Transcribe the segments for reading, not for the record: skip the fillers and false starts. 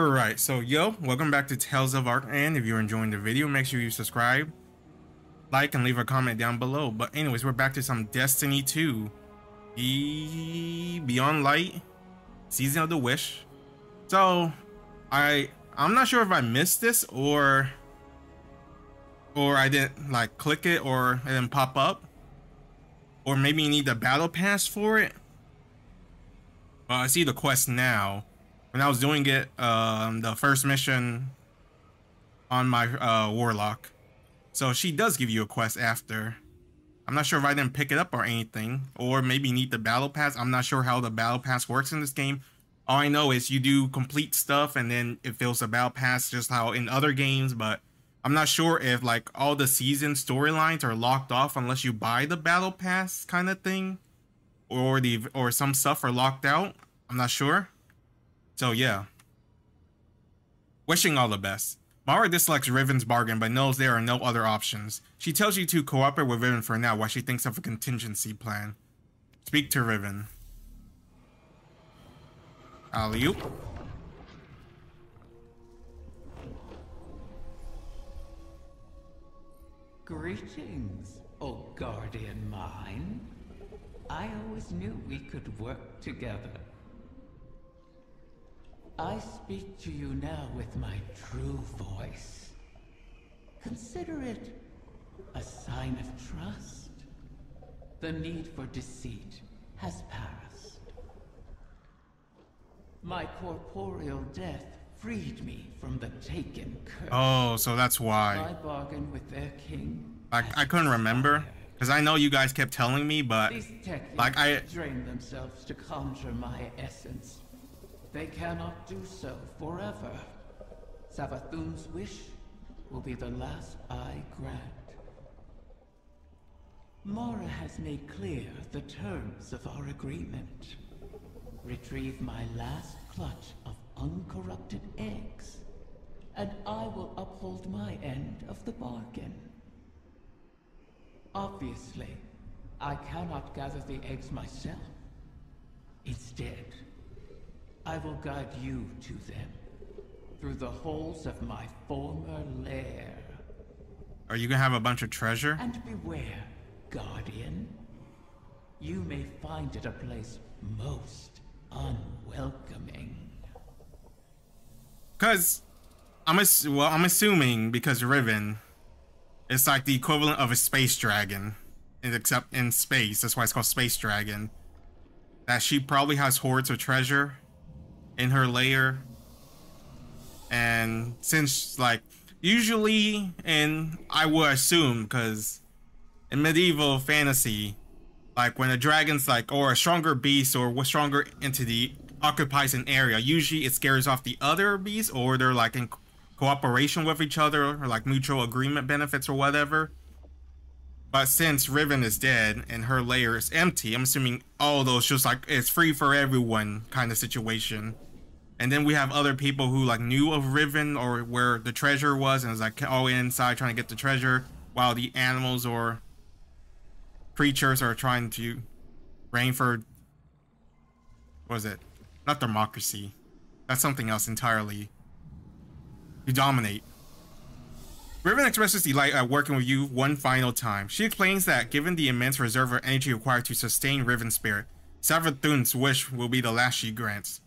Alright, so yo, welcome back to Tales of Ark, and if you're enjoying the video, make sure you subscribe, like, and leave a comment down below. But anyways, we're back to some Destiny 2, Beyond Light, Season of the Wish. So, I'm not sure if I missed this or I didn't like click it or it didn't pop up. Or maybe you need the battle pass for it. Well, I see the quest now. When I was doing it, the first mission on my Warlock. So she does give you a quest after. I'm not sure if I didn't pick it up or anything. Or maybe need the battle pass. I'm not sure how the battle pass works in this game. All I know is you do complete stuff and then it fills the battle pass just how in other games. But I'm not sure if like all the season storylines are locked off unless you buy the battle pass kind of thing. Or some stuff are locked out. I'm not sure. So yeah, wishing all the best. Mara dislikes Riven's bargain, but knows there are no other options. She tells you to cooperate with Riven for now while she thinks of a contingency plan. Speak to Riven. Alley-oop. Greetings, oh guardian mine. I always knew we could work together. I speak to you now with my true voice. Consider it a sign of trust. The need for deceit has passed. My corporeal death freed me from the taken curse. Oh, so that's why. My bargain with their king. Like, I couldn't remember, because I know you guys kept telling me, but these Techeuns like I drain themselves to conjure my essence. They cannot do so forever. Savathun's wish will be the last I grant. Mara has made clear the terms of our agreement. Retrieve my last clutch of uncorrupted eggs, and I will uphold my end of the bargain. Obviously, I cannot gather the eggs myself. Instead, I will guide you to them, through the holes of my former lair. Are you gonna have a bunch of treasure? And beware, Guardian. You may find it a place most unwelcoming. Cause, I'm assuming because Riven is like the equivalent of a space dragon, except in space, that's why it's called Space Dragon. That she probably has hordes of treasure in her lair, and since like usually, and I would assume, because in medieval fantasy, like when a dragon's like or a stronger beast or what stronger entity occupies an area, usually it scares off the other beasts, or they're like in cooperation with each other, or like mutual agreement benefits or whatever. But since Riven is dead and her lair is empty, I'm assuming all those just like it's free for everyone kind of situation. And then we have other people who like knew of Riven or where the treasure was and was like all inside trying to get the treasure while the animals or creatures are trying to reign for, what is it? Not democracy. That's something else entirely. To dominate. Riven expresses delight at working with you one final time. She explains that given the immense reserve of energy required to sustain Riven's spirit, Savathun's wish will be the last she grants.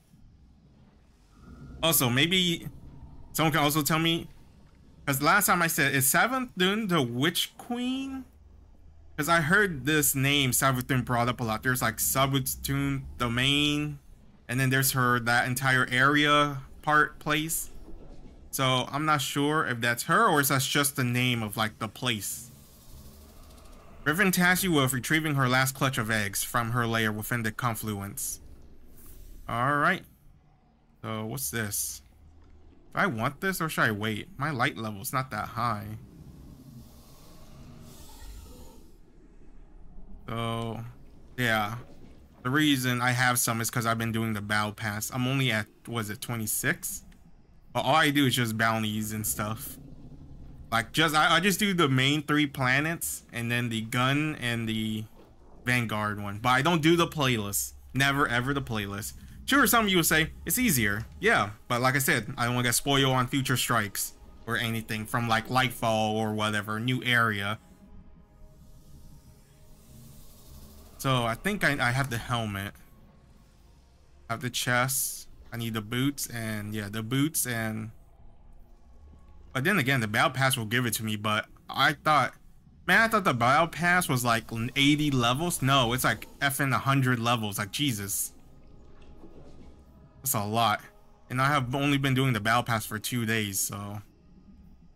Also, maybe someone can also tell me, because last time I said, is Savathun the Witch Queen? Because I heard this name Savathun brought up a lot. There's like Savathun Domain, and then there's her, that entire area part place. So I'm not sure if that's her or if that's just the name of like the place. Riven tasks you with retrieving her last clutch of eggs from her lair within the confluence. All right. So what's this? Do I want this or should I wait? My light level's not that high. So yeah, the reason I have some is because I've been doing the battle pass. I'm only at, was it 26? But all I do is just bounties and stuff. Like just, I just do the main three planets and then the gun and the Vanguard one, but I don't do the playlist. Never ever the playlist. Sure, some of you would say it's easier. Yeah, but like I said, I don't want to get spoiled on future strikes or anything from like Lightfall or whatever new area. So I think I have the helmet, I have the chest, I need the boots, and yeah, the boots and. But then again, the battle pass will give it to me. But I thought, man, I thought the battle pass was like 80 levels. No, it's like effing 100 levels. Like Jesus, that's a lot. And I have only been doing the battle pass for 2 days. So,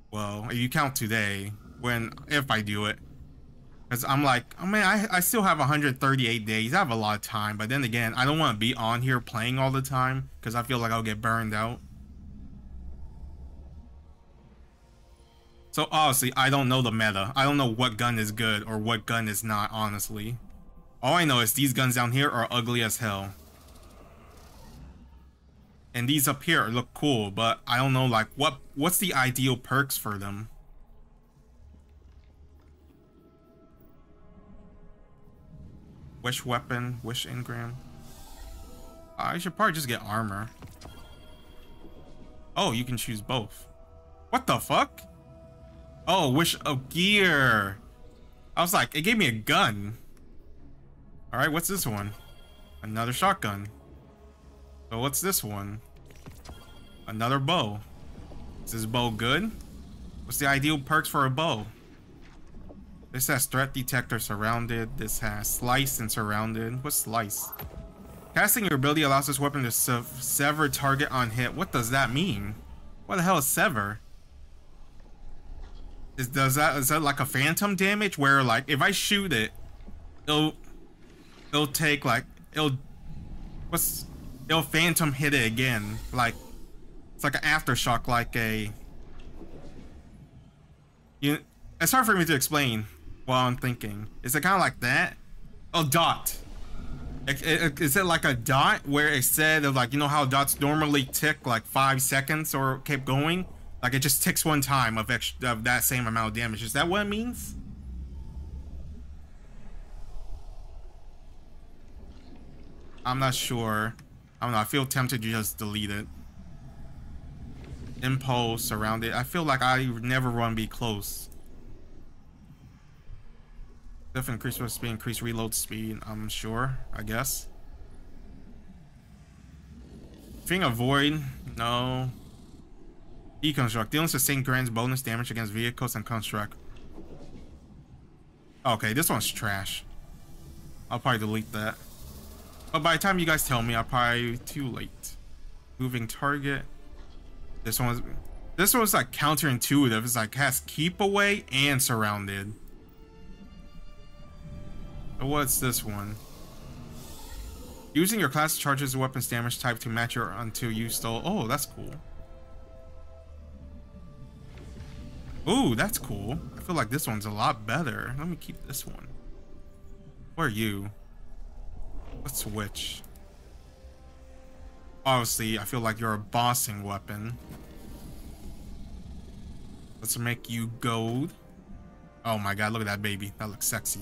well, if you count today, when if I do it, because I'm like, oh man, I still have 138 days. I have a lot of time. But then again, I don't want to be on here playing all the time because I feel like I'll get burned out. So honestly, I don't know the meta. I don't know what gun is good or what gun is not, honestly. All I know is these guns down here are ugly as hell. And these up here look cool, but I don't know like what's the ideal perks for them. Wish weapon, wish engram. I should probably just get armor. Oh, you can choose both. What the fuck? Oh, wish of gear. I was like, it gave me a gun. All right, what's this one? Another shotgun. So what's this one? Another bow. Is this bow good? What's the ideal perks for a bow? This has threat detector surrounded. This has slice and surrounded. What's slice? Casting your ability allows this weapon to sever target on hit. What does that mean? What the hell is sever? Is that like a phantom damage where like if I shoot it, it'll take like it'll phantom hit it again, like it's like an aftershock, like a it's hard for me to explain while I'm thinking. Is it kind of like that? Oh, dot. Is it like a dot where it said of like, you know how dots normally tick like 5 seconds or keep going? Like it just ticks one time of extra, of that same amount of damage. Is that what it means? I'm not sure. I don't know. I feel tempted to just delete it. Impulse surrounded. I feel like I never want to be close. Definitely increase reload speed, increase reload speed. I'm sure. I guess. Thing avoid. No. Deconstruct. Dealing sustained grants bonus damage against vehicles and construct. Okay, this one's trash. I'll probably delete that. But by the time you guys tell me, I'll probably too late. Moving target. This one's like counterintuitive. It's like has keep away and surrounded. What's this one? Using your class charges weapons damage type to match your until you stole. Oh, that's cool. Ooh, that's cool. I feel like this one's a lot better. Let me keep this one. Where are you? Let's switch. Obviously, I feel like you're a bossing weapon. Let's make you gold. Oh my god, look at that baby. That looks sexy.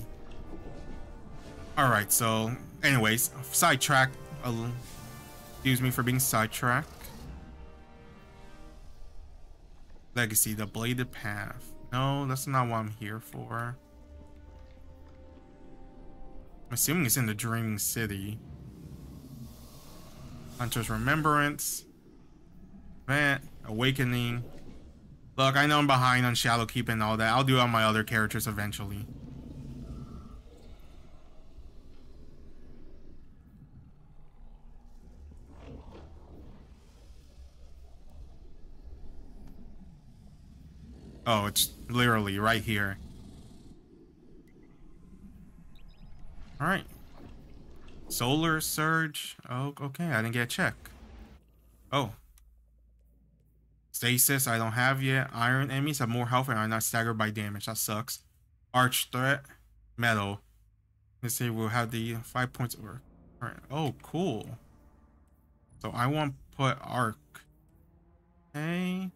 Alright, so anyways, sidetrack. Excuse me for being sidetracked. Legacy, the bladed path. No, that's not what I'm here for. I'm assuming it's in the Dreaming City. Hunter's Remembrance. Vent. Awakening. Look, I know I'm behind on Shadowkeep and all that. I'll do it on my other characters eventually. Oh, it's literally right here. All right. Solar surge. Oh, okay. I didn't get a check. Oh. Stasis. I don't have yet. Iron enemies have more health and are not staggered by damage. That sucks. Arch threat. Metal. Let's see. We'll have the 5 points. All right. Oh, cool. So I want to put arc. Okay.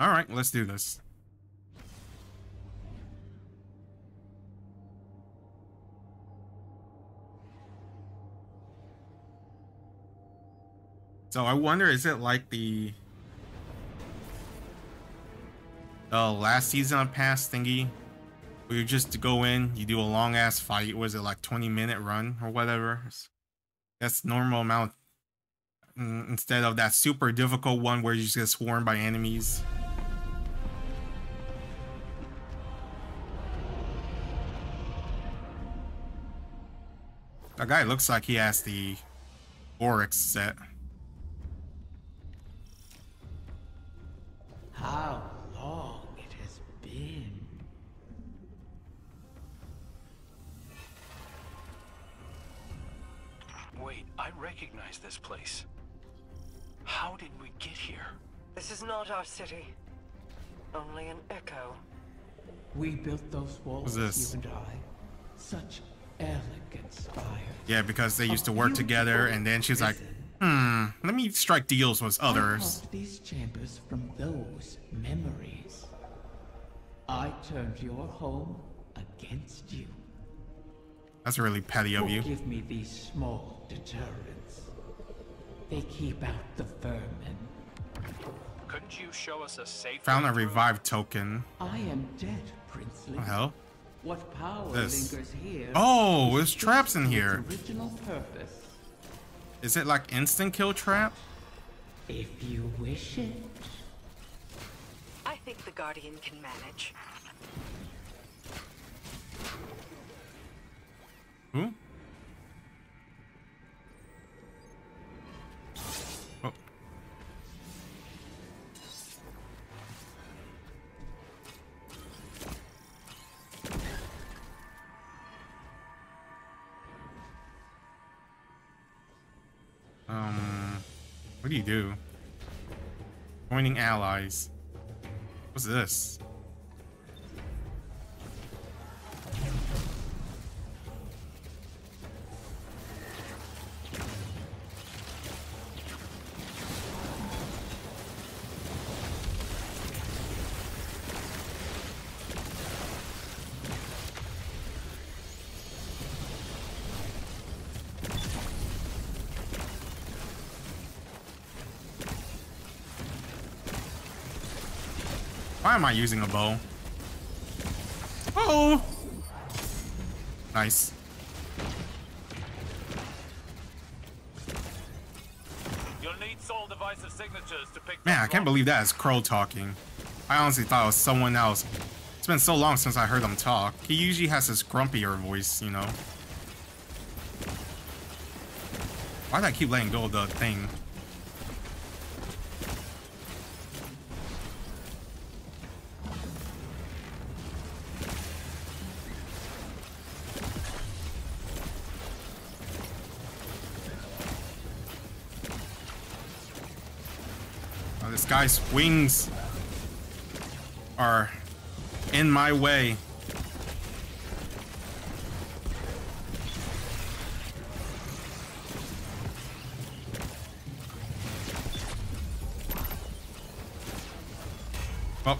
All right, let's do this. So I wonder, is it like the last season of pass thingy, where you just go in, you do a long ass fight? Was it like 20-minute run or whatever? That's normal amount, instead of that super difficult one where you just get swarmed by enemies. That guy looks like he has the Oryx set. How long it has been. Wait, I recognize this place. How did we get here? This is not our city. Only an echo. We built those walls, you and I. Such elegant spire. Yeah, because they used to work together, and then she's like, let me strike deals with others. These chambers from those memories. I turned your home against you. That's really petty of you. Give me these small deterrents. They keep out the vermin. Couldn't you show us a safe? Found a revived token. I am dead, Princely. What the hell? What power lingers here? Oh, there's traps in here. Original purpose. Is it like instant kill trap? If you wish it. I think the Guardian can manage. Who? Oh. What do you do? Joining allies. What's this? Why am I using a bow? Oh! Nice. You'll need soul divisive signatures to pick. Man, I can't believe that is Crow talking. I honestly thought it was someone else. It's been so long since I heard him talk. He usually has this grumpier voice, you know. Why did I keep letting go of the thing? Guys, wings are in my way. Oh.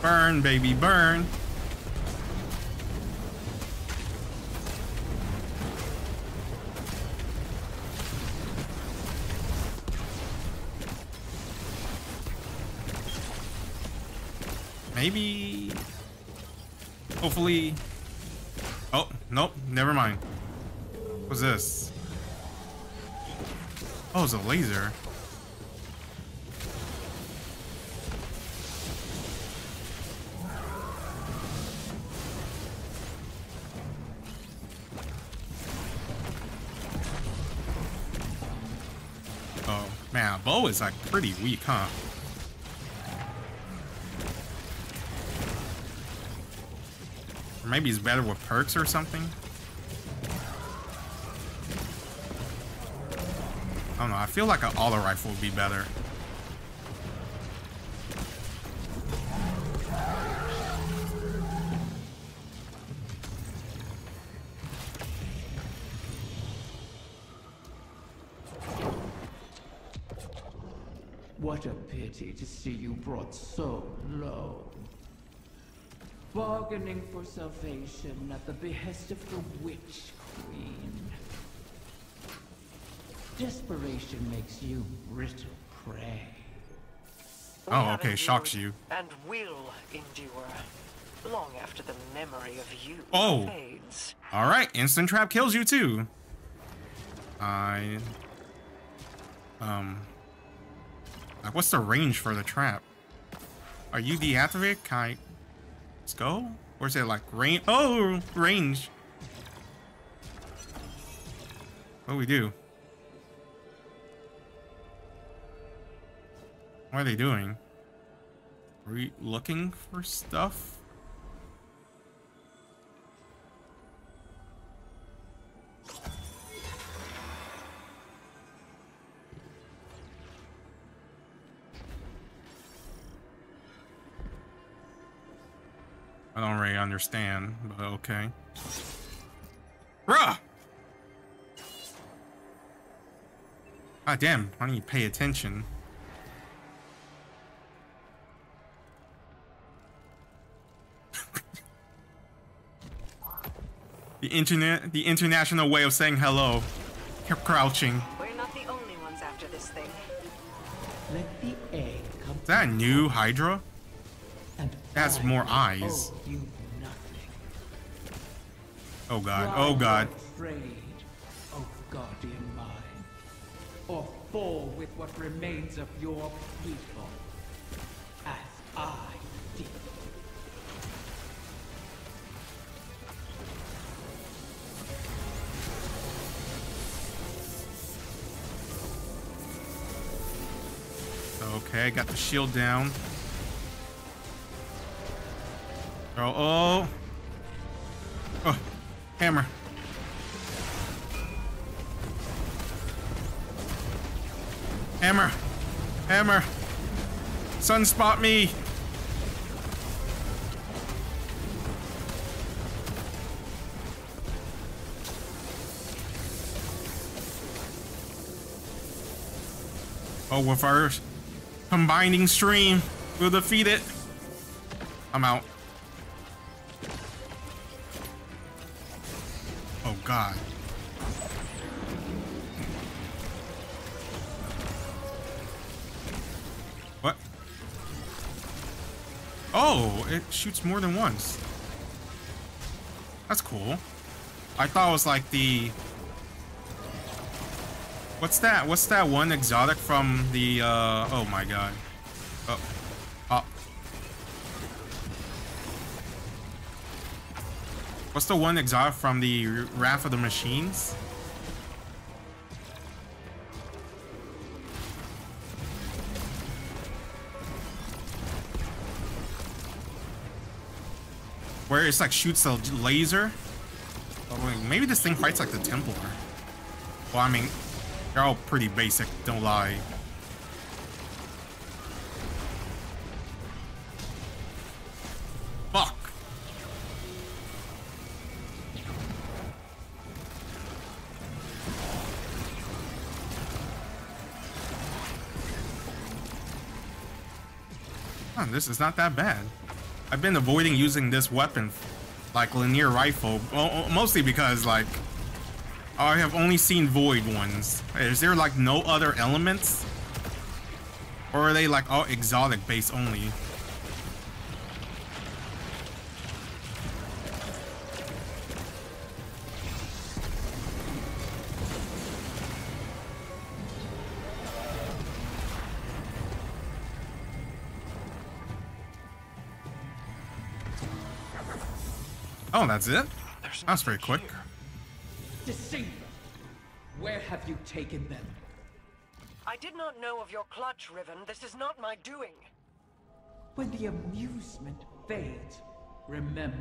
Burn, baby, burn. Maybe, hopefully. Oh, nope, never mind. What's this? Oh, it's a laser. Oh, man, a bow is like pretty weak, huh? Maybe he's better with perks or something. I don't know. I feel like an auto rifle would be better. What a pity to see you brought so low. Bargaining for salvation at the behest of the Witch Queen. Desperation makes you brittle prey. Oh, okay, shocks you. And will endure long after the memory of you fades. All right, instant trap kills you too. Like, what's the range for the trap? Are you deactivated? Can I, let's go? Or is it like range? Oh, range. What do we do? What are they doing? Are we looking for stuff? I don't really understand, but okay. Bruh! God damn, why don't you pay attention? The international way of saying hello. Kept crouching. We're not the only ones after this thing. Let the egg come. Is that a new Hydra? That's more eyes. Oh God! Oh God! Afraid, oh guardian mine, or fall with what remains of your people, as I did. Okay, got the shield down. Oh, oh, hammer. Hammer, hammer. Sunspot me. Oh, with our combining stream, we'll defeat it. I'm out. God. What? Oh, it shoots more than once. That's cool. I thought it was like the... What's that? What's that one exotic from the... Oh my God. Oh. Oh. What's the one exotic from the Wrath of the Machines? Where it's like shoots a laser? Oh, wait, maybe this thing fights like the Templar. Well, I mean, they're all pretty basic, don't lie. This is not that bad. I've been avoiding using this weapon, like linear rifle, mostly because like I have only seen void ones. Is there like no other elements, or are they like all exotic based only? Oh, that's it? That's very quick. Deceiver! Where have you taken them? I did not know of your clutch, Riven. This is not my doing. When the amusement fades, remember,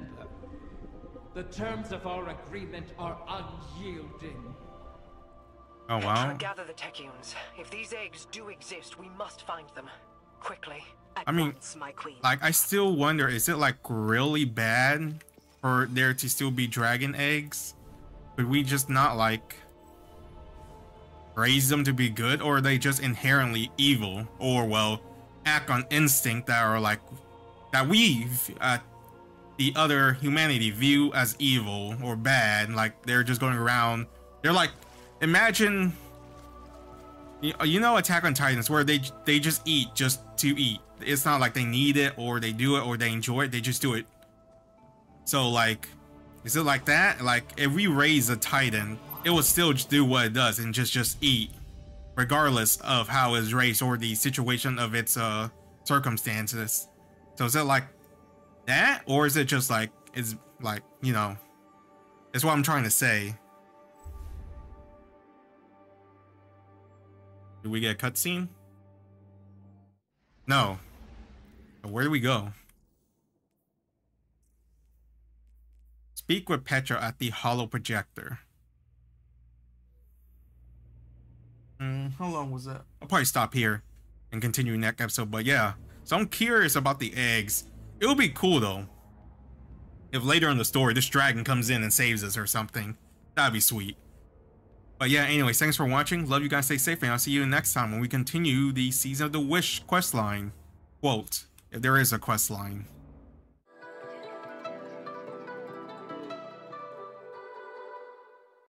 the terms of our agreement are unyielding. Oh, wow. Petra, gather the Techeuns. If these eggs do exist, we must find them. Quickly. I mean, my queen. Like, I still wonder, is it like really bad for there to still be dragon eggs? Could we just not like raise them to be good, or are they just inherently evil, or well, act on instinct that are like that we the other humanity view as evil or bad? Like they're just going around. They're like, imagine You know Attack on Titans, where they just eat just to eat. It's not like they need it or they do it or they enjoy it. They just do it. So like, is it like that? Like if we raise a Titan, it will still do what it does and just eat, regardless of how it's raised or the situation of its circumstances. So is it like that, or is it just like it's like, you know? That's what I'm trying to say. Did we get a cutscene? No. Where do we go? Speak with Petra at the hollow projector. How long was that? I'll probably stop here and continue next episode, but yeah. So I'm curious about the eggs. It would be cool though, if later in the story this dragon comes in and saves us or something. That'd be sweet. But yeah, anyways, thanks for watching. Love you guys. Stay safe, and I'll see you next time when we continue the Season of the Wish questline. Quote, if there is a questline.